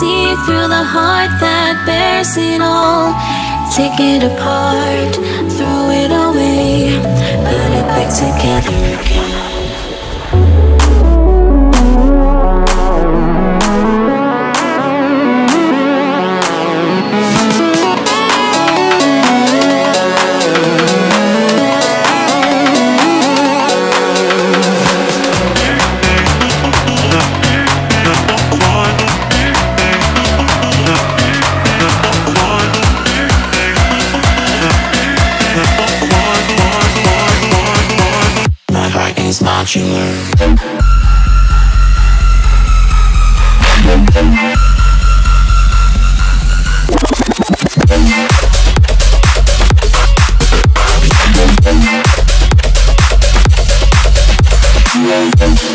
See through the heart that bears it all. Take it apart, throw it away, put it back together again. It's modular.